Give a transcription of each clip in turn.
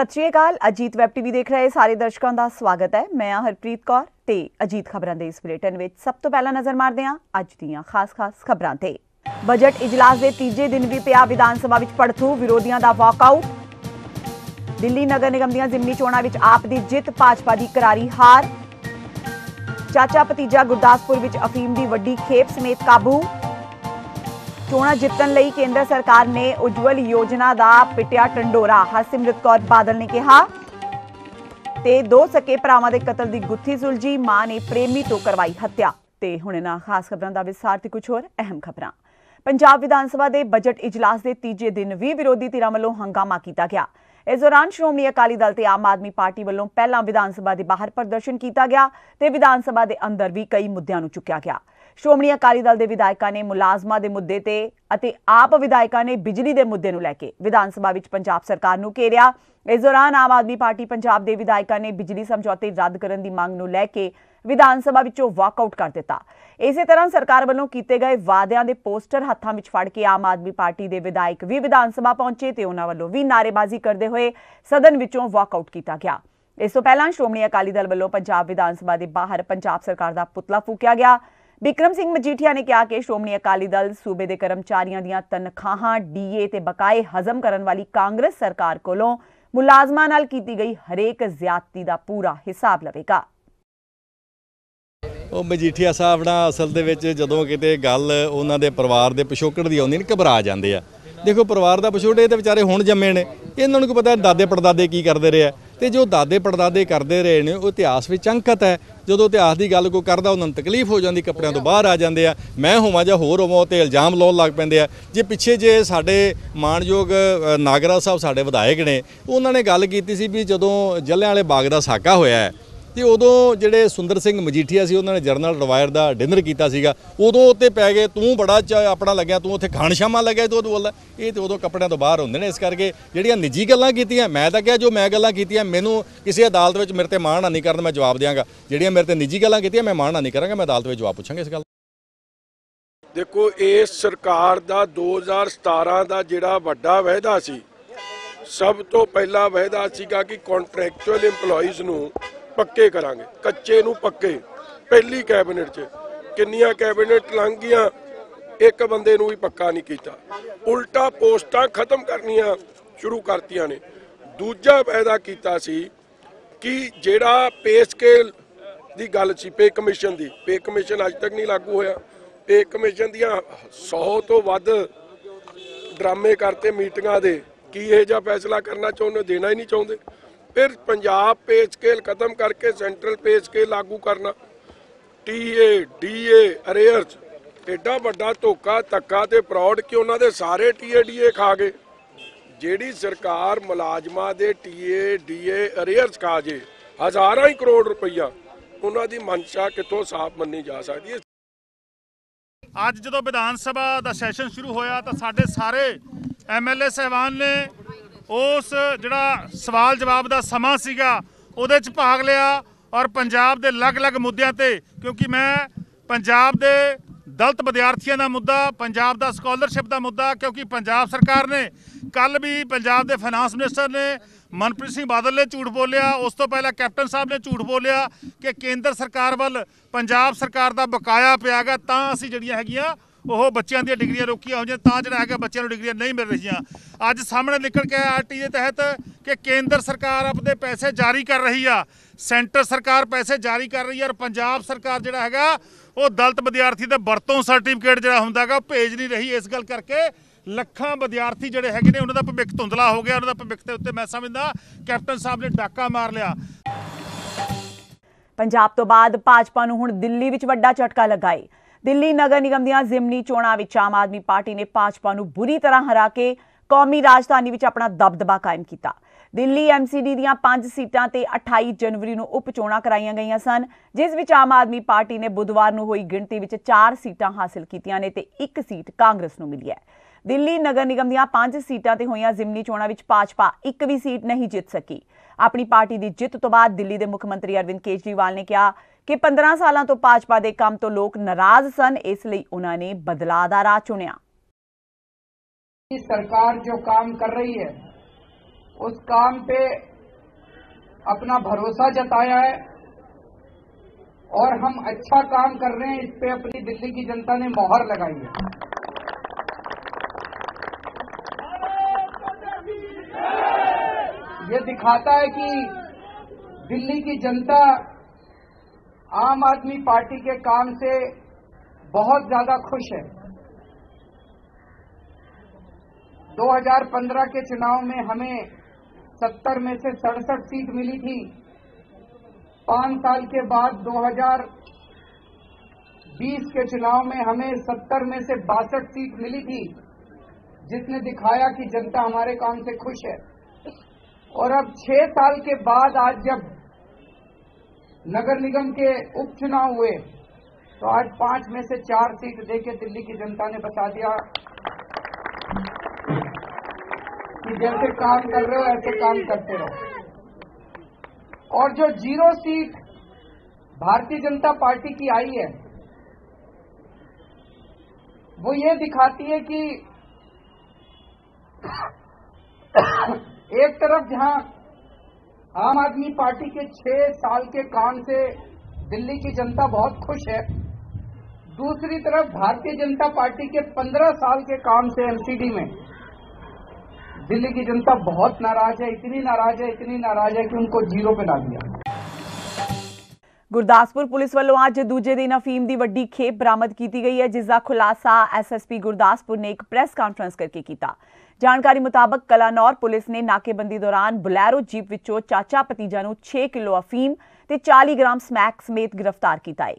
सत श्री अकाल। Ajit web TV देख रहे सारे दर्शकों का स्वागत है। मैं हरप्रीत कौर ते अजीत खबरों के इस बुलेटिन में सब तो पहला नजर मारते हैं अज दीयां खास खबरों ते। बजट इजलास के तीजे दिन भी पिया विधान सभा विच पड़थू, विरोधियों का वॉकआउट। दिल्ली नगर निगम दीयां जिमनी चोणां विच आप दी जित, भाजपा की करारी हार। चाचा भतीजा गुरदासपुर विच अफीम की वड्डी खेप समेत काबू। चोणां जितण लई केंद्र सरकार ने उज्जवल योजना दा पिटिया टंडोरा, हरसिमरत कौर बादल ने कहा। ते दो सके भरावां दे कतल दी गुत्थी सुलझी, मां ने प्रेमी तो करवाई हत्या। ते हुण इन्हां खास खबरां दा विस्तार ते कुछ होर अहम खबरां। पंजाब विधान सभा दे बजट इजलास दे तीजे दिन भी विरोधी धिरां वल्लों हंगामा कीता गया। इस दौरान श्रोमणी अकाली दल ते आम आदमी पार्टी वल्लों पहलां विधान सभा दे बाहर प्रदर्शन कीता गया ते विधान सभा दे अंदर भी कई मुद्दिआं नूं चुक्या गया। श्रोमणी अकाली दल के विधायकों ने मुलाजमा के मुद्दे ते आप विधायकों ने बिजली के मुद्दे नूं लैके विधान सभा विच पंजाब सरकार नूं घेरिया। इस दौरान आम आदमी पार्टी पंजाब के विधायकों ने बिजली समझौते रद्द करने की मांग नूं लैके विधान सभा विचों वाकआउट कर दिता। इसे तरह सरकार वल्लों कीते गए वादियां दे पोस्टर हत्थां विच फड़ के आम आदमी पार्टी के विधायक भी विधान सभा पहुंचे ते उन्हां वल्लों भी नारेबाजी करते हुए सदन विचों वाकआउट किया गया। इस तों पहलां श्रोमणी अकाली दल वल्लों पंजाब विधान सभा के बाहर पंजाब सरकार का पुतला फूकिया गया। बिक्रम सिंह मजीठिया ने कहा कि श्रोमणी अकाली दल सूबे के कर्मचारियों दी तनख्वाहां, डीए ते बकाए हजम करने वाली कांग्रेस सरकार कोलों मुलाजमां नाल कीती गई हरेक ज्यादती का पूरा हिसाब लवेगा। वो मजीठिया साहब ना असल दे विच जदों किते गल उन्हां दे परिवार दे पिछोकड़ दी आउंदी ने घबरा जांदे आ। देखो परिवार दा पिछोड़ ये बेचारे हुण जम्मे ने, इन्हां नूं को पता दादे पड़दादे की करदे रहे आ ते जो दादे पड़दादे करते रहे हैं इतिहास में अंकित है। जो इतिहास की गल कोई करता उन्होंने तकलीफ हो जाती, कपड़िया तो बाहर आ जाते हैं। मैं होवं या होर होवं तो इल्जाम लाउण लग पैंदे आ। जे पिछे जे साडे माणयोग नागरा साहब साडे विधायक ने, उन्होंने गल कीती सी भी जदों जलिआंवाले बाग दा साका होया तो उदों जिहड़े सुंदर सिंह मजीठिया से उन्होंने जरनल रिवायर का डिनर किया, उदों उत्ते पै गए तू बड़ा अपना लग्या, तू उत्थे खाण शामा लग्या, तू बोलदा ये तो उदों कपड़िया तो बाहर होंदे ने। इस करके जिहड़ियां निजी गल्लां कीतियां, मैं तो क्या जो मैं गल्लां कीतियां मैनूं किसी अदालत में मेरे ते माण नहीं करन, मैं जवाब देंगा। जिहड़ियां मेरे ते निजी गल्लां कीतियां मैं माण नहीं करांगा, मैं अदालत में जवाब पूछांगा इस गल। देखो इस सरकार का 2017 का जिहड़ा वड्डा वायदा सी, सब तो पहला वायदा सीगा कि कॉन्ट्रैक्चुअल इंपलॉइज नूं पक्के करांगे, कच्चे नूं पक्के। पहली कैबिनेट 'च किन्नियां कैबिनेट लंघ गईयां, एक बंदे नूं भी पक्का नहीं कीता। उल्टा पोस्टां खत्म करनियां शुरू करतियां ने। दूजा वायदा कीता सी कि जिहड़ा पे स्केल दी गल सी, पे कमीशन दी, पे कमीशन अज तक नहीं लागू होया। पे कमीशन दीयां 100 तो वध ड्रामे करते मीटिंगां दे, की इह जिहा फैसला करना चाहुंदे, देना ही नहीं चाहुंदे। फिर पंजाब पे स्केल खत्म करके सेंट्रल पे स्केल लागू करना, टीए डीए अरेयर्स, एडा वड्डा धोखा धक्का ते फ्रॉड कि उन्हां दे सारे टीए डीए खा गए। जिहड़ी सरकार मुलाजमां दे टीए डीए अरेयर्स खा जे हज़ारां ही करोड़ रुपया, उन्हां दी मंशा कितों साफ मन्नी जा सकदी है। अज जदों विधान सभा दा सैशन शुरू होया तां साडे सारे MLA साहिबान ने उस जिहड़ा सवाल जवाब का समा सीगा उहदे च भाग लिया और पंजाब के अलग अलग मुद्दों पर, क्योंकि मैं पंजाब के दलित विद्यार्थियों का मुद्दा, पंजाब का स्कॉलरशिप का मुद्दा, क्योंकि पंजाब सरकार ने कल भी पंजाब के फाइनांस मिनिस्टर ने मनप्रीत सिंह बादल ने झूठ बोलिया, उस तो पहला कैप्टन साहब ने झूठ बोलिया कि केंद्र सरकार वाल पंजाब सरकार का बकाया पिया गा तां असीं जिहड़ियां हैगियां ਉਹ ਬੱਚਿਆਂ ਦੀਆਂ ਡਿਗਰੀਆਂ ਰੋਕੀਆਂ ਹੋਈਆਂ, ਤਾਂ ਜਿਹੜਾ ਹੈਗਾ ਬੱਚਿਆਂ ਨੂੰ ਡਿਗਰੀਆਂ ਨਹੀਂ ਮਿਲ ਰਹੀਆਂ। ਅੱਜ ਸਾਹਮਣੇ ਨਿਕਲ ਕੇ ਆਇਆ RTE ਤਹਿਤ ਕਿ ਕੇਂਦਰ ਸਰਕਾਰ ਆਪਣੇ ਪੈਸੇ ਜਾਰੀ ਕਰ ਰਹੀ ਆ, ਸੈਂਟਰ ਸਰਕਾਰ ਪੈਸੇ ਜਾਰੀ ਕਰ ਰਹੀ ਆ ਔਰ ਪੰਜਾਬ ਸਰਕਾਰ ਜਿਹੜਾ ਹੈਗਾ ਉਹ ਦਲਿਤ ਵਿਦਿਆਰਥੀ ਦੇ ਵਰਤੋਂ ਸਰਟੀਫਿਕੇਟ ਜਿਹੜਾ ਹੁੰਦਾ ਹੈਗਾ ਉਹ ਭੇਜ ਨਹੀਂ ਰਹੀ। ਇਸ ਗੱਲ ਕਰਕੇ ਲੱਖਾਂ ਵਿਦਿਆਰਥੀ ਜਿਹੜੇ ਹੈਗੇ ਨੇ ਉਹਨਾਂ ਦਾ ਭਵਿੱਖ ਧੁੰਦਲਾ ਹੋ ਗਿਆ। ਉਹਨਾਂ ਦਾ ਭਵਿੱਖ ਦੇ ਉੱਤੇ ਮੈਂ ਸਮਝਦਾ ਕੈਪਟਨ ਸਾਹਿਬ ਨੇ ਡਾਕਾ ਮਾਰ ਲਿਆ। ਪੰਜਾਬ ਤੋਂ ਬਾਅਦ ਭਾਜਪਾ ਨੂੰ ਹੁਣ ਦਿੱਲੀ ਵਿੱਚ ਵੱਡਾ ਝਟਕਾ ਲੱਗਾ ਏ। दिल्ली नगर निगम दीयां जिमनी चोणां विच आम आदमी पार्टी ने भाजपा नूं बुरी तरह हरा के कौमी राजधानी विच अपना दबदबा कायम कीता। दिल्ली MCD दीयां 5 सीटां ते 28 जनवरी नूं उप चोणां कराईयां गईयां सन, जिस विच आम आदमी पार्टी ने बुधवार नूं होई गिणती विच 4 सीटां हासिल कीतियां ने ते 1 सीट कांग्रेस नूं मिली है। दिल्ली नगर निगम दीयां 5 सीटां ते होईयां जिमनी चोणां विच भाजपा 1 भी सीट नहीं जित सकी। अपनी पार्टी की जित तो बाद दिल्ली के मुख्यमंत्री अरविंद केजरीवाल ने कहा कि 15 सालों तो भाजपा के काम तो लोग नाराज सन, इसलिए उन्होंने बदलाव का राह चुनिया। सरकार जो काम कर रही है उस काम पे अपना भरोसा जताया है और हम अच्छा काम कर रहे हैं, इस पे अपनी दिल्ली की जनता ने मोहर लगाई है। ये दिखाता है कि दिल्ली की जनता आम आदमी पार्टी के काम से बहुत ज्यादा खुश है। 2015 के चुनाव में हमें 70 में से 67 सीट मिली थी। 5 साल के बाद 2020 के चुनाव में हमें 70 में से 62 सीट मिली थी, जिसने दिखाया कि जनता हमारे काम से खुश है। और अब 6 साल के बाद आज जब नगर निगम के उपचुनाव हुए तो आज 5 में से 4 सीट देके दिल्ली की जनता ने बता दिया कि जैसे काम कर रहे हो ऐसे काम करते रहो। और जो 0 सीट भारतीय जनता पार्टी की आई है वो ये दिखाती है कि एक तरफ जहां आम आदमी पार्टी के 6 साल के काम से दिल्ली की जनता बहुत खुश है, दूसरी तरफ भारतीय जनता पार्टी के 15 साल के काम से एमसीडी में दिल्ली की जनता बहुत नाराज है। इतनी नाराज है कि उनको जीरो पे ला दिया। गुरदासपुर पुलिस वालों आज दूजे दिन अफीम की वड्डी खेप बरामद की गई है, जिसका खुलासा SSP गुरदासपुर ने एक प्रेस कॉन्फ्रेंस करके किया। जानकारी मुताबक कलानौर पुलिस ने नाकेबंदी दौरान बुलैरो जीप विचों चाचा भतीजा नूं 6 किलो अफीम ते 40 ग्राम स्मैक समेत गिरफ्तार किया है।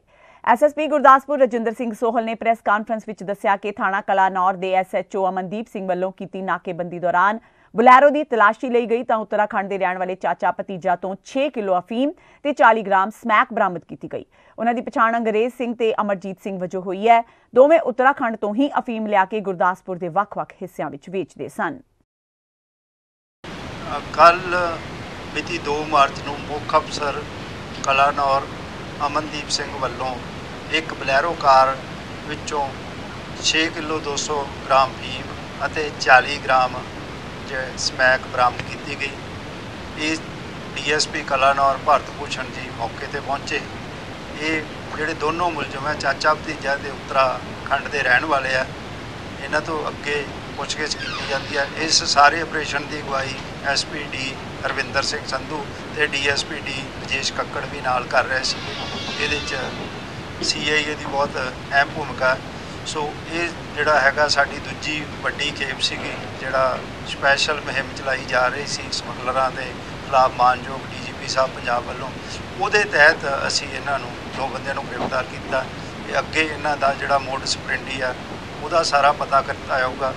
SSP गुरदासपुर रजिंदर सिंह सोहल ने प्रेस कॉन्फ्रेंस विच दस्सिया कि थाणा कलानौर दे SHO अमनदीप सिंह वल्लों कीती नाकेबंदी दौरान बुलैरो की तलाशी लई गई तो उत्तराखंड के रहने वाले चाचा भतीजा तो 6 किलो अफीम ते 40 ग्राम स्मैक बरामद की गई। उन्हां दी पछाण अंग्रेज सिंह ते अमरजीत सिंह वजों हुई है। दोवें उत्तराखंड तो ही अफीम लिया के गुरदासपुर के वख-वख हिस्सों में वेचदे सन। कल मिति 2 मार्च नूं मुख अफसर कलानौर ਅਮਨਦੀਪ ਸਿੰਘ ਵੱਲੋਂ ਇੱਕ ਬਲੈਰੋ ਕਾਰ ਵਿੱਚੋਂ 6 ਕਿਲੋ 200 ਗ੍ਰਾਮ ਫੀਮ ਅਤੇ 40 ਗ੍ਰਾਮ ਸਮੈਕ ਬਰਾਮਦ ਕੀਤੀ ਗਈ। ਇਹ DSP ਕਲਾਨੌਰ ਭਾਰਤ ਭੂਸ਼ਣ ਜੀ ਮੌਕੇ 'ਤੇ ਪਹੁੰਚੇ। ਇਹ ਜਿਹੜੇ ਦੋਨੋਂ ਮੁਲਜ਼ਮ ਹੈ ਚਾਚਾ ਭਤੀਜਾ ਦੇ ਉੱਤਰਾਖੰਡ ਦੇ ਰਹਿਣ ਵਾਲੇ ਆ। ਇਹਨਾਂ ਤੋਂ ਅੱਗੇ ਪੁੱਛਗਿੱਛ ਕੀਤੀ ਜਾਂਦੀ ਹੈ। ਇਸ ਸਾਰੇ ਆਪਰੇਸ਼ਨ ਦੀ ਅਗਵਾਈ SPD ਹਰਵਿੰਦਰ ਸਿੰਘ ਸੰਧੂ ਤੇ DSPD ਰਜੇਸ਼ ਕੱਕੜ ਵੀ ਨਾਲ ਕਰ ਰਹੇ ਸੀ। ਇਹਦੇ 'ਚ CIA ਦੀ ਬਹੁਤ ਅਹਿਮ ਭੂਮਿਕਾ। ਸੋ ਇਹ ਜਿਹੜਾ ਹੈਗਾ ਸਾਡੀ ਦੂਜੀ ਵੱਡੀ ਖੇਪ ਸੀਗੀ, ਜਿਹੜਾ ਸਪੈਸ਼ਲ ਮੁਹਿੰਮ ਚਲਾਈ ਜਾ ਰਹੀ ਸੀ ਸਮਗਲਰਾਂ ਦੇ ਖਿਲਾਫ ਮਾਨਯੋਗ DGP ਸਾਹਿਬ ਪੰਜਾਬ ਵੱਲੋਂ। ਉਹਦੇ ਤਹਿਤ ਅਸੀਂ ਇਹਨਾਂ ਨੂੰ 2 ਬੰਦਿਆਂ ਨੂੰ ਗ੍ਰਿਫਤਾਰ ਕੀਤਾ। ਇਹ ਅੱਗੇ ਇਹਨਾਂ ਦਾ ਜਿਹੜਾ ਮੋਡਸ ਆਪਰੈਂਡੀ ਆ ਉਹਦਾ ਸਾਰਾ ਪਤਾ ਕਰਤਾ ਆਊਗਾ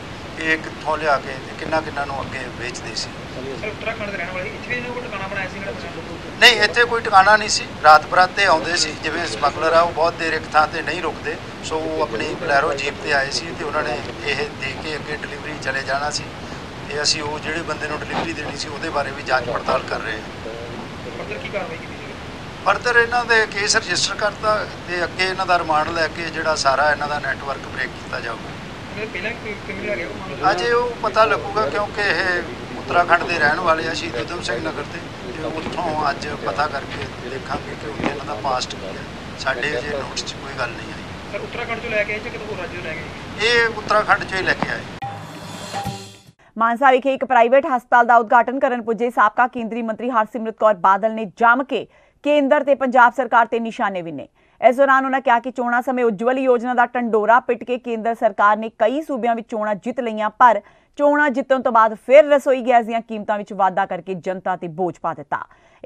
ਇਹ ਕਿੱਥੋਂ ਲਿਆ ਕੇ ਤੇ ਕਿੰਨਾ ਕਿੰਨਾ ਨੂੰ ਅੱਗੇ ਵੇਚਦੇ ਸੀ। उत्तराखंड के रहने वाले इतने लोग ठिकाना बनाया सी नहीं, इतने कोई ठिकाना नहीं सी। रात बराते आते जिमें स्मगलर आ बहुत देर एक थान नहीं रुकते। सो अपनी बलैरो जीप पर आए थे तो उन्होंने यह दे के अगर डिलीवरी चले जाना सी। असी वो जोड़े बंदे डिलीवरी देनी सी वो बारे भी जाँच पड़ताल कर रहे हैं। फरदर इन्होंने केस रजिस्टर करता तो अगे इन्हों का रिमांड लैके जो सारा इन्हों का नैटवर्क ब्रेक किया जाऊगा। अजे वो पता लगूगा क्योंकि यह उत्तराखंड के रहने वाले शहीद उधम सिंह नगर से उतों अज पता करके देखा कि इन्हों का पास्ट की है। साढ़े जो नोट्स कोई गल नहीं आई। उत्तराखंड ये उत्तराखंड चो ही लैके आए। मानसा विखे एक प्राइवेट हस्पताल का उद्घाटन करन पुजे साबका केंद्रीय मंत्री हरसिमरत कौर बादल ने जम के केंद्र ते पंजाब सरकार ते निशाने विने। इस दौरान उन्होंने कहा कि चोणा समय उज्जवल योजना का ढंडोरा पिट के केंद्र सरकार ने कई सूबे चोणा जित लईआं पर चोणां जितण तो बाद फिर रसोई गैस दीआं कीमतां विच वाधा करके जनता ते बोझ पा दिता।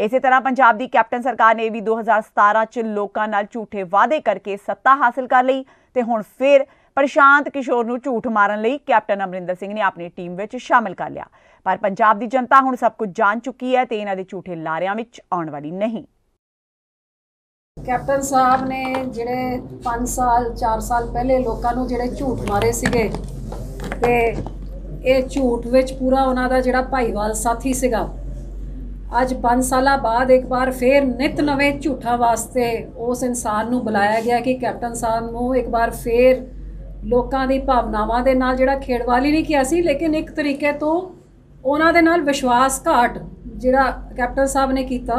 इसे तरह पंजाब दी कैप्टन सरकार ने भी 2017 च लोकां नाल झूठे वादे करके सत्ता हासिल कर लई ते हुण फिर प्रशांत किशोर नूं झूठ मारन लई कैप्टन अमरिंदर सिंह ने अपनी टीम विच शामिल कर लिया। पर पंजाब दी जनता हुण सब कुछ जाण चुकी है ते इन्हां दे झूठे लारियां विच आउण वाली नहीं। कैप्टन साहब ने जिहड़े 5 साल 4 साल पहले लोकां नूं जिहड़े झूठ मारे सीगे ते ਇਹ ਝੂਠ ਵਿੱਚ ਪੂਰਾ ਉਹਨਾਂ ਦਾ ਜਿਹੜਾ ਭਾਈਵਾਲ ਸਾਥੀ ਸੀਗਾ ਅੱਜ 5 ਸਾਲਾਂ ਬਾਅਦ ਇੱਕ ਵਾਰ ਫੇਰ ਨਿਤ ਨਵੇਂ ਝੂਠਾ ਵਾਸਤੇ ਉਸ ਇਨਸਾਨ ਨੂੰ ਬੁਲਾਇਆ ਗਿਆ ਕਿ ਕੈਪਟਨ ਸਾਹਿਬ ਨੂੰ ਇੱਕ ਵਾਰ ਫੇਰ ਲੋਕਾਂ ਦੀ ਭਾਵਨਾਵਾਂ ਦੇ ਨਾਲ ਜਿਹੜਾ ਖੇਡਵਾਲੀ ਨਹੀਂ ਕਿਹਾ ਸੀ ਲੇਕਿਨ ਇੱਕ ਤਰੀਕੇ ਤੋਂ ਉਹਨਾਂ ਦੇ ਨਾਲ ਵਿਸ਼ਵਾਸਘਾਤ ਜਿਹੜਾ ਕੈਪਟਨ ਸਾਹਿਬ ਨੇ ਕੀਤਾ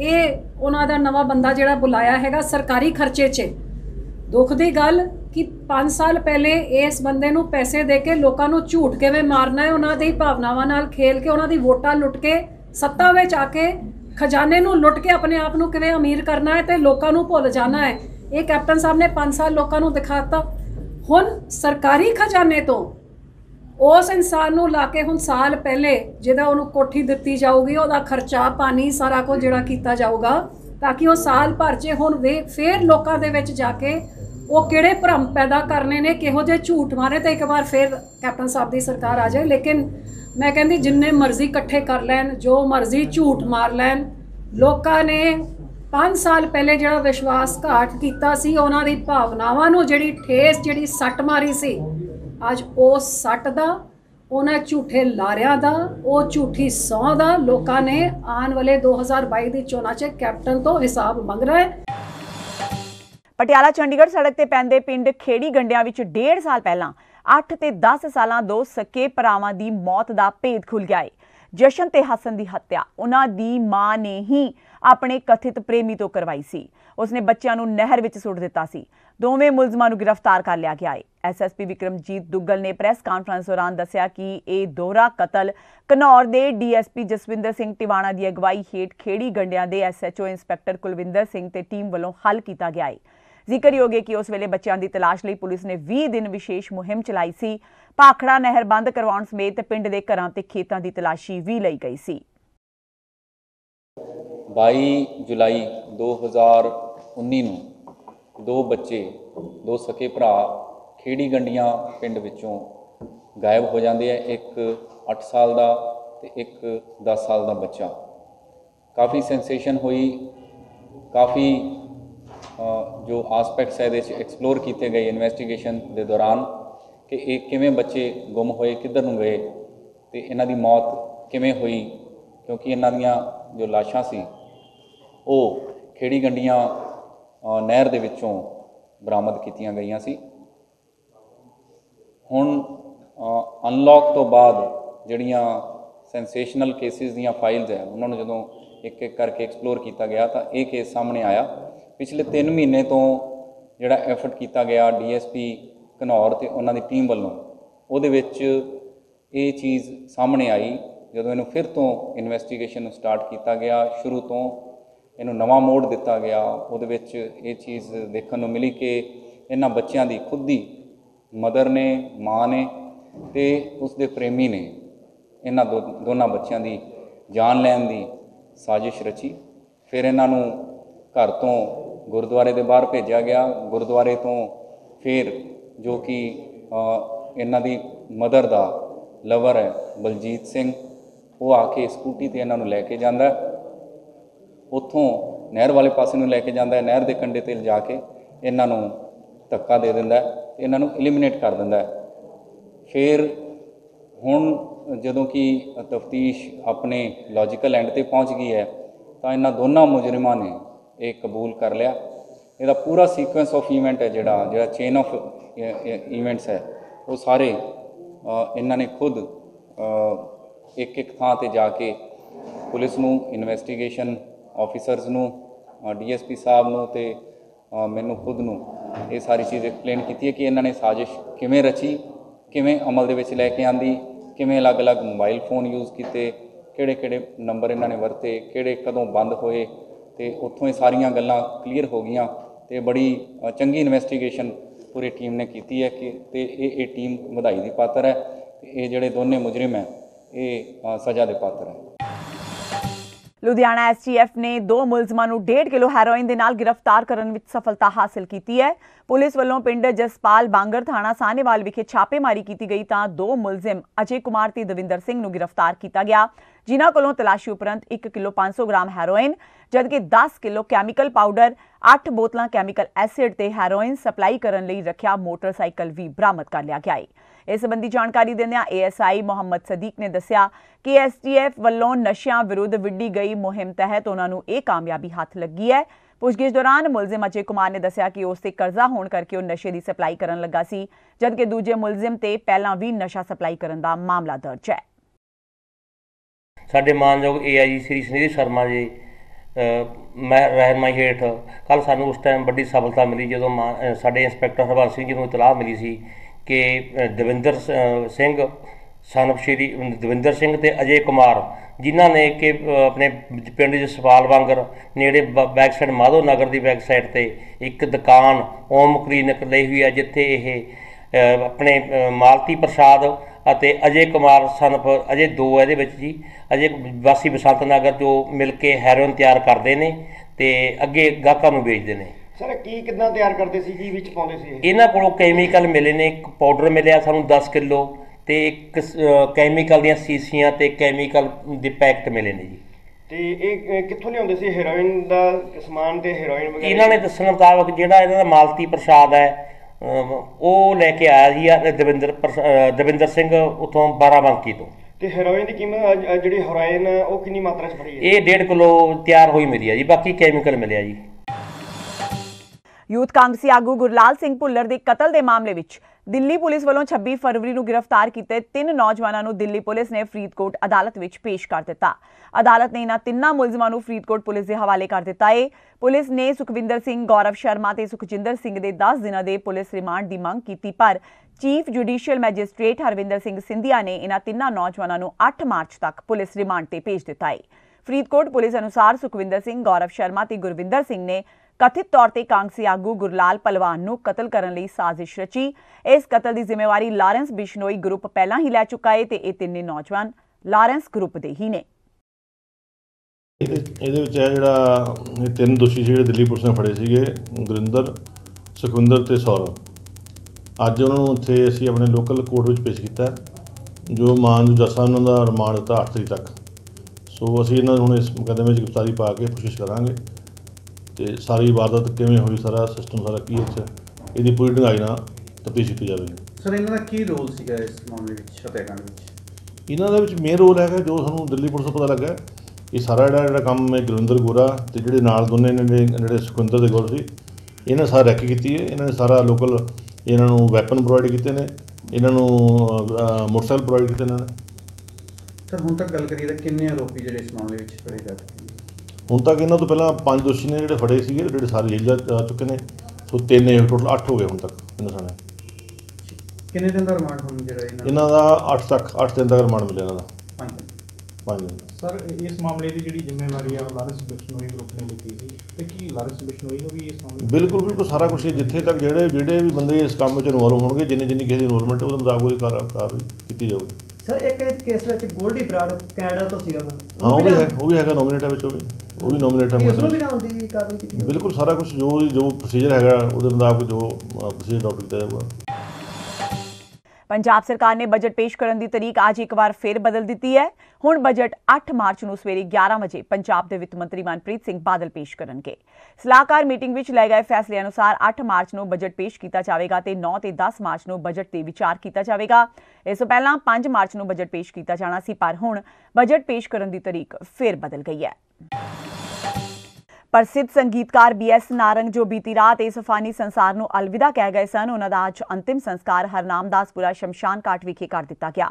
ਇਹ ਉਹਨਾਂ ਦਾ ਨਵਾਂ ਬੰਦਾ ਜਿਹੜਾ ਬੁਲਾਇਆ ਹੈਗਾ ਸਰਕਾਰੀ ਖਰਚੇ 'ਚ। ਦੁੱਖ ਦੀ ਗੱਲ कि 5 साल पहले इस बंदे नूं पैसे दे के लोकां नूं झूठ किवें मारना है, उन्हां दी भावनावां नाल खेल के, उन्हां दी वोटां लुट के, सत्ता विच आके खजाने नूं लुट के अपने आप नूं किवें अमीर करना है ते लोकां नूं भुल जाना है। ये कैप्टन साहब ने 5 साल लोकां नूं दिखाता। हुण सरकारी खजाने तो उस इंसान नूं ला के हुण साल पहले जिहदा उहनूं कोठी दित्ती जाऊगी, उहदा खर्चा पानी सारा कुछ जिहड़ा कीता जाऊगा ताकि उह साल भर च हुण फेर लोकां दे विच जाके वो किड़े भ्रम पैदा करने ने, किहो जे झूठ मारे तो एक बार फिर कैप्टन साहब की सरकार आ जाए। लेकिन मैं कहती जिन्ने मर्जी कट्ठे कर लैन, जो मर्जी झूठ मार लैन, लोगों ने 5 साल पहले जो विश्वासघात किया सी, उन्हां दी भावनावां नूं जिहड़ी ठेस, जिहड़ी सट मारी सी, अज उस सट दा, उन्हां झूठे लारियां दा, उह झूठी सौं दा लोगों ने आने वाले 2022 दी चोणां 'च कैप्टन तो हिसाब मंगना है। पटियाला चंडीगढ़ सड़क ते पैंदे पिंड खेड़ी गंडियां विच 1.5 साल पहलां 8 ते 10 सालां दो सके भरावां दी मौत दा भेद खुल गया है। जशन ते हसन दी हत्या उन्हां दी मां ने ही अपने कथित प्रेमी तो करवाई सी। उसने बच्चियां नूं नहर विच सुट दित्ता सी। दोवें मुलजमां नूं गिरफ्तार कर लिया गया है। SSP विक्रमजीत दुग्गल ने प्रैस कानफ्रेंस दौरान दस्सिया कि यह दोहरा कतल घनौर के DSP जसविंदर सिंह टिवाणा की अगवाई हेठ खेड़ी गंडियां के SHO इंस्पैक्टर कुलविंदर सिंह ते टीम वालों हल किया गया है। ਜ਼ਿਕਰਯੋਗ है कि उस वेले बच्चों की तलाश लई पुलिस ने 20 दिन विशेष मुहिम चलाई सी। भाखड़ा नहर बंद करवाउण समेत पिंड दे घरां ते खेतां की तलाशी भी लई गई सी। 22 जुलाई 2019 नूं दो बच्चे, दो सके भरा खेड़ी गंडियां पिंड विचों गायब हो जाते हैं। एक 8 साल का ते एक 10 साल का बच्चा। काफ़ी सेंसेशन हुई, काफ़ी जो आस्पैक्ट्स है एक्सप्लोर किए गए इन्वेस्टिगेशन के दौरान कि ये किमें बच्चे गुम होए, किधर नूं गए तो इन्हां दी मौत किमें हुई, क्योंकि इन्हां दीयां जो लाशां सी वो खेड़ी गंडियां नहर दे विचों बरामद कीतियां गईयां सी। हुण अनलॉक तो बाद जिहड़ियां सेंसेशनल केसिस दीयां फाइल्स है उन्हां नूं जदों एक एक करके एक्सप्लोर किया गया तो ये केस सामने आया। पिछले 3 महीने तो जिहड़ा एफर्ट किया गया DSP घनौर ते उन्हां दी टीम वालों, उहदे विच ये चीज़ सामने आई। जदों इहनूं फिर तो इन्वेस्टिगेशन स्टार्ट किया गया, शुरू तो इहनूं नवां मोड़ दिता गया, उहदे विच ये चीज़ देखण नूं मिली कि इन्हां बच्चों की खुद की मदर ने, माँ ने ते उसके प्रेमी ने इन्हां दोनों बच्चों की जान लैण की साजिश रची। फिर इन्हां नूं घर तो गुरुद्वारे के बाहर भेजा गया। गुरुद्वारे तो फिर जो कि इन्हां दी मदर का लवर है बलजीत सिंह, वो आके स्कूटी ते इन्हां नूं लैके जांदा, उत्थों नहर वाले पासे नूं लैके जांदा, नहर दे कंढे ते लिजा के इन्हां नूं धक्का दे दिंदा, इन्हां नूं एलिमिनेट कर दिंदा। फिर हुण जदों कि तफ्तीश अपने लॉजिकल एंड ते पहुँच गई है तो इन्हां दोनों मुजरिमां ने ये कबूल कर लिया। इसका पूरा सीक्वेंस ऑफ ईवेंट है जिहड़ा चेन ऑफ ईवेंट्स है वो सारे इन्होंने खुद एक एक थां ते जाके पुलिस नूं, इन्वेस्टिगेशन ऑफिसर्स नूं, DSP साहब नूं ते मैनूं खुद नूं ये सारी चीज़ एक्सप्लेन की कि इन्होंने साजिश किवें रची, किवें अमल दे विच लैके आंदी, किवें अलग अलग मोबाइल फोन यूज़ किए, किहड़े किहड़े नंबर इन्होंने वरते, किहड़े कदों बंद होए, तो उत्थों सारिया गल्लां क्लीयर हो गई। तो बड़ी चंगी इन्वेस्टिगेशन पूरी टीम ने की है कि ये टीम वधाई दी पात्र है। ये जिहड़े दोनों मुजरिम है ये सज़ा दे पात्र है। लुधियाना STF ने 2 मुलजमां नूं 1.5 किलो हैरोइन दे नाल गिरफ्तार करने में सफलता हासिल की है। पुलिस वालों पिंड जसपाल बांगर थाणा सानेवाल विखे छापेमारी की गई तो 2 मुलजिम अजय कुमार ते दविंदर सिंह नूं गिरफ्तार किया गया, जिन्हां कोलों तलाशी उपरंत 1 किलो 500 ग्राम हैरोइन जबकि 10 किलो कैमिकल पाउडर, 8 बोतलां कैमिकल एसिड ते हैरोइन सप्लाई करने लई रखिया मोटरसाइकिल भी बरामद कर लिया गया है। इस संबंधी जानकारी दिंदियां ASI मोहम्मद सदीक ने दस्सिया कि STF वल्लों नशियां विरुद्ध विढी गई मुहिम तहत उन्हां नूं यह कामयाबी हाथ लगी है। पुछगिछ दौरान मुलजिम अजय कुमार ने दस्सिया कि उस ते कर्जा होने करके वह नशे की सप्लाई करन लगा सी, जबकि दूजे मुलजिम ते पहलां भी नशा सप्लाई करन दा मामला दर्ज है। साढ़े मानयोग AIG श्री सुनील शर्मा जी मैं रहनमाई हेठ कल सानू उस टाइम बड़ी सफलता मिली जो साढ़े इंस्पैक्टर हरबंस सिंह जी को इतलाह मिली सी कि दविंदर सिंह सानप श्री दविंदर सिंह ते अजय कुमार जिन्हों ने कि अपने पिंड सपाल वांगर नेड़े बैक साइड माधो नगर की बैक साइड से एक दुकान ओम क्लीनिक ली हुई है जिथे यह अपने मालती प्रसाद ਅਤੇ ਅਜੇ ਕੁਮਾਰ ਸਨਪ ਅਜੇ ਦੋ ਇਹਦੇ ਵਿੱਚ ਜੀ ਅਜੇ ਵਾਸੀ ਬਸੰਤ ਨਗਰ ਜੋ ਮਿਲ ਕੇ ਹੈਰੋਇਨ ਤਿਆਰ ਕਰਦੇ ਨੇ ਤੇ ਅੱਗੇ ਗਾਹਕਾਂ ਨੂੰ ਵੇਚਦੇ ਨੇ। ਸਰ ਕੀ ਕਿੱਦਾਂ ਤਿਆਰ ਕਰਦੇ ਸੀ ਜੀ, ਵਿੱਚ ਪਾਉਂਦੇ ਸੀ? ਇਹਨਾਂ ਕੋਲੋਂ ਕੈਮੀਕਲ ਮਿਲੇ ਨੇ, ਇੱਕ ਪਾਊਡਰ ਮਿਲਿਆ ਸਾਨੂੰ 10 ਕਿਲੋ ਤੇ ਇੱਕ ਕੈਮੀਕਲ ਦੀਆਂ ਸੀਸੀਆਂ ਤੇ ਕੈਮੀਕਲ ਦੇ ਪੈਕਟ ਮਿਲੇ ਨੇ ਜੀ। ਤੇ ਇਹ ਕਿੱਥੋਂ ਲਿਆਉਂਦੇ ਸੀ ਹੈਰੋਇਨ ਦਾ ਸਮਾਨ ਤੇ ਹੈਰੋਇਨ ਵਗੈਰਾ? ਇਹਨਾਂ ਨੇ ਦੱਸਣ ਮੁਤਾਬਕ ਜਿਹੜਾ ਇਹਨਾਂ ਦਾ ਮਾਲਤੀ ਪ੍ਰਸ਼ਾਦ ਹੈ ਉਹ ਲੈ ਕੇ ਆਇਆ ਸੀ ਦਵਿੰਦਰ ਸਿੰਘ ਉੱਥੋਂ ਬਾਰਾਬੰਕੀ ਤੋਂ। ਤੇ ਹੈਰੋਇਨ ਦੀ ਕੀਮਤ ਜਿਹੜੀ ਹੈਰੋਇਨ ਉਹ ਕਿੰਨੀ ਮਾਤਰਾ ਚ ਫੜੀ ਹੈ? ਇਹ 1.5 ਕਿਲੋ ਤਿਆਰ ਹੋਈ ਮਿਲੀ ਹੈ ਜੀ, ਬਾਕੀ ਕੈਮੀਕਲ ਮਿਲਿਆ ਜੀ। ਯੂਥ ਕਾਂਗਰਸੀ ਆਗੂ ਗੁਰਲਾਲ ਸਿੰਘ ਭੁੱਲਰ ਦੇ ਕਤਲ ਦੇ ਮਾਮਲੇ ਵਿੱਚ ਦਿੱਲੀ ਪੁਲਿਸ ਵੱਲੋਂ 26 ਫਰਵਰੀ ਨੂੰ ਗ੍ਰਿਫਤਾਰ ਕੀਤੇ 3 ਨੌਜਵਾਨਾਂ ਨੂੰ ਦਿੱਲੀ ਪੁਲਿਸ ਨੇ ਫਰੀਦਕੋਟ ਅਦਾਲਤ ਵਿੱਚ ਪੇਸ਼ ਕਰ ਦਿੱਤਾ। ਅਦਾਲਤ ਨੇ ਇਹਨਾਂ ਤਿੰਨਾਂ ਮੁਲਜ਼ਮਾਂ ਨੂੰ ਫਰੀਦਕੋਟ ਪੁਲਿਸ ਦੇ ਹਵਾਲੇ ਕਰ ਦਿੱਤਾ ਏ। ਪੁਲਿਸ ਨੇ ਸੁਖਵਿੰਦਰ ਸਿੰਘ, ਗੌਰਵ ਸ਼ਰਮਾ ਤੇ ਸੁਖਜਿੰਦਰ ਸਿੰਘ ਦੇ 10 ਦਿਨਾਂ ਦੇ ਪੁਲਿਸ ਰਿਮਾਂਡ ਦੀ ਮੰਗ ਕੀਤੀ, ਪਰ chief judicial magistrate Harvinder Singh Sindhia ਨੇ ਇਹਨਾਂ ਤਿੰਨਾਂ ਨੌਜਵਾਨਾਂ ਨੂੰ 8 ਮਾਰਚ ਤੱਕ ਪੁਲਿਸ ਰਿਮਾਂਡ ਤੇ ਭੇਜ ਦਿੱਤਾ ਏ। ਫਰੀਦਕੋਟ ਪੁਲਿਸ ਅਨੁਸਾਰ ਸੁਖਵਿੰਦਰ ਸਿੰਘ, ਗੌਰਵ ਸ਼ਰਮਾ ਤੇ ਗੁਰਵਿੰਦਰ ਸਿੰਘ ਨੇ कथित तौर पर कांगसी आगू गुरलाल पलवान नूं कतल करने लई साजिश रची। इस कतल की जिम्मेवारी लारेंस बिश्नोई ग्रुप पहला ही लै चुका है ते इह तिन्ने नौजवान लारेंस ग्रुप दे ही ने। तीन दोषी जिहड़े दिल्ली पुलिस ने फड़े सीगे गुरिंदर, सुखविंदर ते सौरभ, अज उन्होंने उत्थे असीं अपने लोकल कोर्ट विच पेश कीता जो मानजू जज साहब उन्होंने रिमांड दिता 8 तरीक तक। सो असीं इन्हां नूं हुण इस मुकदमे विच गिरफ्तारी पा के कोशिश करांगे तो सारी वारदात किवें होई, सारा सिस्टम सारा की इसकी पूरी ढंगाई नाल तफ्तीश की जाएगी। सर इन्हों का की रोल सीगा इस मामले में हत्याकांड में? इन्होंने मेन रोल है जो सानूं दिल्ली पुलिस को पता लगा कि सारा जिहड़ा काम गुरविंदर गोरा तो जिहड़े नाल दोनों ने सुखविंदर ते गौर सी इन्होंने सारा रैकी की है। इन्होंने सारा लोकल इन्होंने वैपन प्रोवाइड किए ने, इन्होंने मोटरसाइकिल प्रोवाइड किए ने। सर हुण तक गल करिए तां किन्ने आरोपी जिहड़े इस मामले में फड़े जा चुके हैं? ਹੁਣ तक इन्हों तो पहला 5 दोषी ने जोड़े फड़े थे जोड़े सारे जेल जा चुके हैं। सो 3 टोटल 8 हो गए हूँ तक। इन्होंने किन्ने दिन का रिमांड होना? इन्हों का 8 दिन तक रिमांड मिले। इन्हों का 5 दिन। सर इस मामले की जी जिम्मेवारी है लारेंस बिश्नोई ग्रुप ने ली थी तो कि लारेंस बिश्नोई को भी इस मामले? बिल्कुल बिल्कुल सारा कुछ जिथे तक जोड़े जोड़े भी बंदे इस काम में इनवॉल्व होंगे जिन्नी जिन्नी किसी इनवॉल्वमेंट उस मुताबिक कार्रवाई की जाएगी। ਸਰ ਇੱਕ ਕੇਸ ਵਿੱਚ ਗੋਲਡੀ ਬਰਾੜ ਕੈਨੇਡਾ ਤੋਂ ਸੀਗਾ। ਹਾਂ ਉਹ ਵੀ ਹੈਗਾ ਨੋਮੀਨੇਟ ਹੈ ਵਿੱਚ, ਉਹ ਵੀ ਨੋਮੀਨੇਟ ਹੈ। ਉਸ ਨੂੰ ਵੀ ਨਾਮ ਦੀ ਕਾਰਨ ਕੀਤੀ ਬਿਲਕੁਲ ਸਾਰਾ ਕੁਝ ਜੋ ਪ੍ਰੋਸੀਜਰ ਹੈਗਾ ਉਹਦੇ ਮੁਤਾਬਕ ਜੋ ਪ੍ਰੋਸੀਜਰ ਡਾਕਟਰ ਕੀਤਾ ਜਾਊਗਾ। ਪੰਜਾਬ ਸਰਕਾਰ ਨੇ ਬਜਟ ਪੇਸ਼ ਕਰਨ ਦੀ ਤਰੀਕ ਅੱਜ ਇੱਕ ਵਾਰ ਫੇਰ ਬਦਲ ਦਿੱਤੀ ਹੈ। ਹੁਣ ਬਜਟ 8 ਮਾਰਚ ਨੂੰ ਸਵੇਰੇ 11 ਵਜੇ ਪੰਜਾਬ ਦੇ ਵਿੱਤ ਮੰਤਰੀ ਮਨਪ੍ਰੀਤ ਸਿੰਘ ਬਾਦਲ ਪੇਸ਼ ਕਰਨਗੇ। ਸਲਾਹਕਾਰ ਮੀਟਿੰਗ ਵਿੱਚ ਲਏ ਗਏ ਫੈਸਲੇ ਅਨੁਸਾਰ 8 ਮਾਰਚ ਨੂੰ ਬਜਟ ਪੇਸ਼ ਕੀਤਾ ਜਾਵੇਗਾ ਤੇ 9 ਤੇ 10 ਮਾਰਚ ਨੂੰ ਬਜਟ ਤੇ ਵਿਚਾਰ ਕੀਤਾ ਜਾਵੇਗਾ। ਇਸ ਤੋਂ ਪਹਿਲਾਂ 5 ਮਾਰਚ ਨੂੰ ਬਜਟ ਪੇਸ਼ ਕੀਤਾ ਜਾਣਾ ਸੀ, ਪਰ ਹੁਣ ਬਜਟ ਪੇਸ਼ ਕਰਨ ਦੀ ਤਰੀਕ ਫੇਰ ਬਦਲ ਗਈ ਹੈ। प्रसिद्ध संगीतकार BS नारंग जो बीती रात इस फानी संसार नूं अलविदा कह गए सन, उन्हां दा अज अंतिम संस्कार हरनामदासपुरा शमशान घाट विखे कर दिता गया।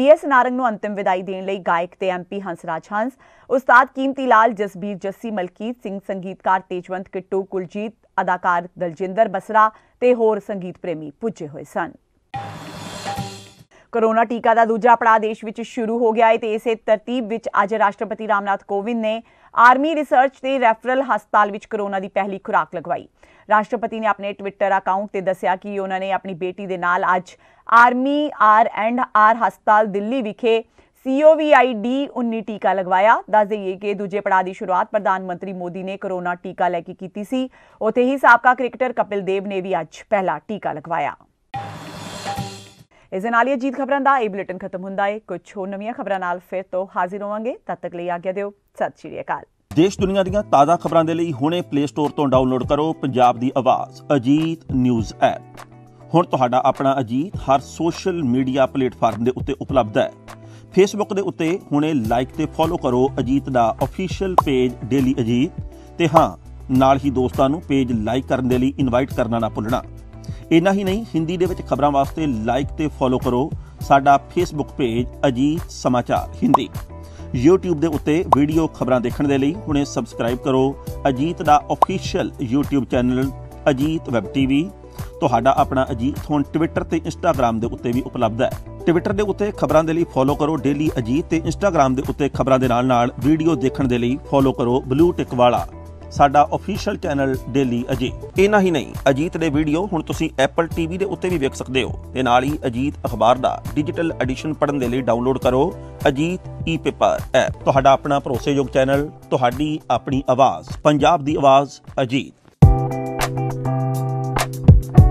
BS नारंग नूं अंतिम विदाई देण लई गायक ते MP हंसराज हंस, उस्ताद कीमती लाल, जसबीर जस्सी, मलकीत सिंह, संगीतकार तेजवंत किट्टू, कुलजीत, अदाकार दलजिंदर बसरा ते होर संगीत प्रेमी पुज्जे होए सन। कोरोना टीका दा दूजा पड़ाव देश विच शुरू हो गया है ते इसे तरतीब विच अज राष्ट्रपति रामनाथ कोविंद ने आर्मी रिसर्च ते रैफरल हस्पताल विच कोरोना दी पहली खुराक लगवाई। राष्ट्रपति ने अपने ट्विटर अकाउंट ते दस्सिया कि उन्हां ने अपनी बेटी दे नाल अज आर्मी R&R हस्पताल दिल्ली विखे COVID-19 टीका लगवाया। दस दईए कि दूजे पड़ाव की शुरुआत प्रधानमंत्री मोदी ने कोरोना टीका लैके कीती सी। उत्थे ही साबका क्रिकेटर कपिल देव ने भी अज पहला टीका लगवाया। इस नाल अजीत खबरां दा ए बुलेटिन खत्म हुंदा है। कुछ होर नवीं खबरां नाल फिर तो हाजिर होवांगे, तद तक लई आज्ञा दिओ, सत श्री अकाल। देश दुनिया दीयां ताज़ा खबरां दे लई हुणे प्ले स्टोर तो डाउनलोड करो पंजाब दी आवाज़ अजीत न्यूज़ ऐप। हुण तुहाडा अपना अजीत हर सोशल मीडिया प्लेटफार्म दे उत्ते उपलब्ध है। फेसबुक दे उत्ते हुणे लाइक ते फॉलो करो अजीत दा ऑफिशियल पेज डेली अजीत ते हां नाल ही दोस्तां नूं पेज लाइक करन दे लई इनवाइट करना ना भुल्लणा। इन्ना ही नहीं हिंदी दे विच खबरां वास्ते लाइक ते फॉलो करो साडा फेसबुक पेज अजीत समाचार हिंदी। YouTube ਦੇ ਉੱਤੇ ਵੀਡੀਓ ਖਬਰਾਂ ਦੇਖਣ ਦੇ ਲਈ ਹੁਣੇ ਸਬਸਕ੍ਰਾਈਬ ਕਰੋ ਅਜੀਤ ਦਾ official YouTube channel Ajit web TV. ਤੁਹਾਡਾ अपना अजीत ਹੁਣ ट्विटर ਤੇ इंस्टाग्राम ਦੇ ਉੱਤੇ भी उपलब्ध है। ट्विटर ਦੇ ਉੱਤੇ ਖਬਰਾਂ ਦੇ ਲਈ ਫੋਲੋ ਕਰੋ ਡੇਲੀ ਅਜੀਤ ਤੇ Instagram ਦੇ ਉੱਤੇ ਖਬਰਾਂ ਦੇ ਨਾਲ-ਨਾਲ ਵੀਡੀਓ ਦੇਖਣ ਦੇ ਲਈ ਫੋਲੋ ਕਰੋ ਬਲੂ ਟਿਕ ਵਾਲਾ ਸਾਡਾ ਆਫੀਸ਼ੀਅਲ ਚੈਨਲ ਡੇਲੀ ਅਜੀਤ। ਇਹ ਨਹੀਂ ਅਜੀਤ ਦੇ ਵੀਡੀਓ ਹੁਣ ਤੁਸੀਂ ਐਪਲ ਟੀਵੀ ਦੇ ਉੱਤੇ ਵੀ ਵੇਖ ਸਕਦੇ ਹੋ ਤੇ ਨਾਲ ਹੀ ਅਜੀਤ ਅਖਬਾਰ ਦਾ ਡਿਜੀਟਲ ਐਡੀਸ਼ਨ ਪੜ੍ਹਨ ਦੇ ਲਈ ਡਾਊਨਲੋਡ ਕਰੋ ਅਜੀਤ ਈ ਪੇਪਰ ਐਪ। ਤੁਹਾਡਾ ਆਪਣਾ ਭਰੋਸੇਯੋਗ ਚੈਨਲ, ਤੁਹਾਡੀ ਆਪਣੀ ਆਵਾਜ਼, ਪੰਜਾਬ ਦੀ ਆਵਾਜ਼ ਅਜੀਤ।